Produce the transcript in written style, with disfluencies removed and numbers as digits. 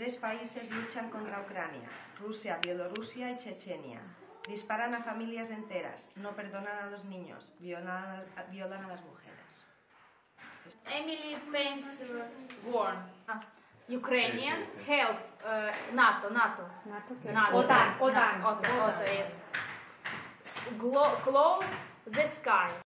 Tres países luchan contra Ucrania, Rusia, Bielorrusia y Chechenia. Disparan a familias enteras, no perdonan a los niños, violan a las mujeres. Emily Pence warned. Ukrainian Help, NATO. OTAN. Close the sky.